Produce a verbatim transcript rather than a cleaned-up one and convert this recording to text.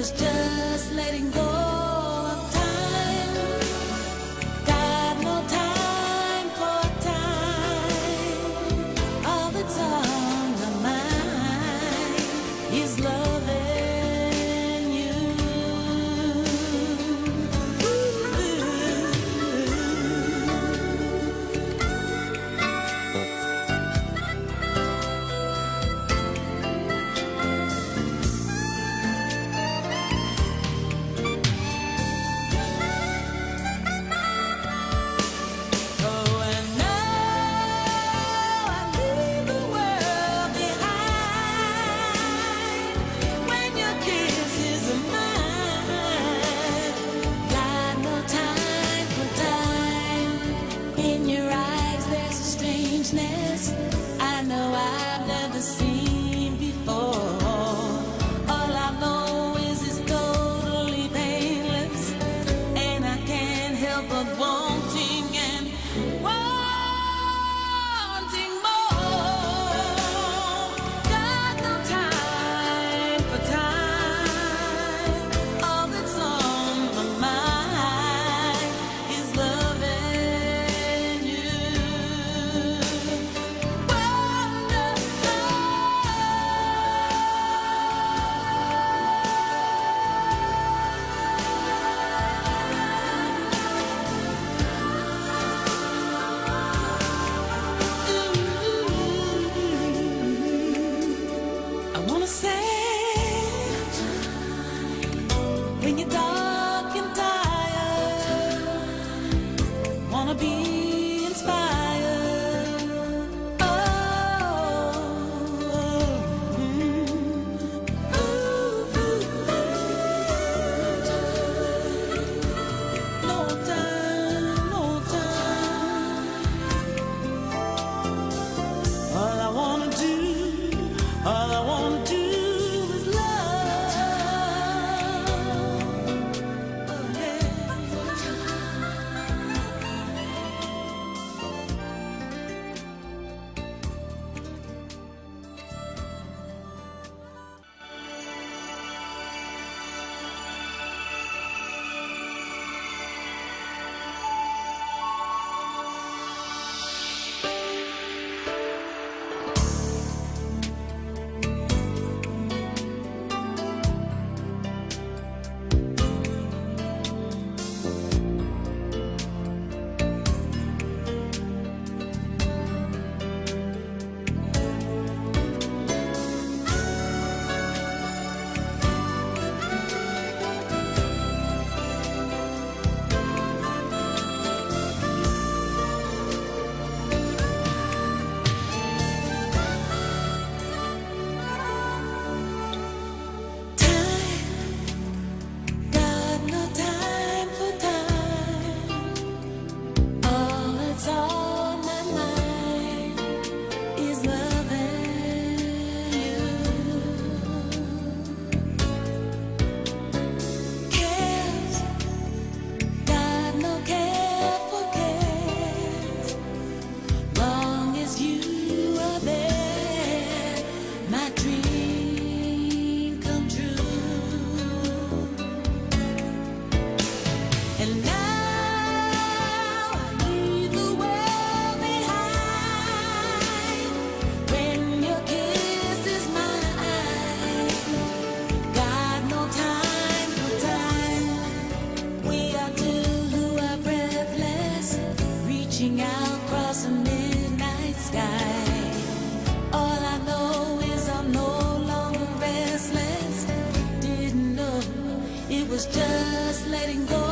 was just letting go of time. Got no time for time. All that's on my mind is loving you. I know I've never seen before. All I know is it's totally painless, and I can't help but wanting and wanting more. Got no time for time. All that's on my mind is loving you. When you're dark and tired, wanna be inspired. Oh, mm. Ooh, ooh. No time, no time. All I wanna do, all I wanna do. Out across the midnight sky, all I know is I'm no longer restless. Didn't know it was just letting go.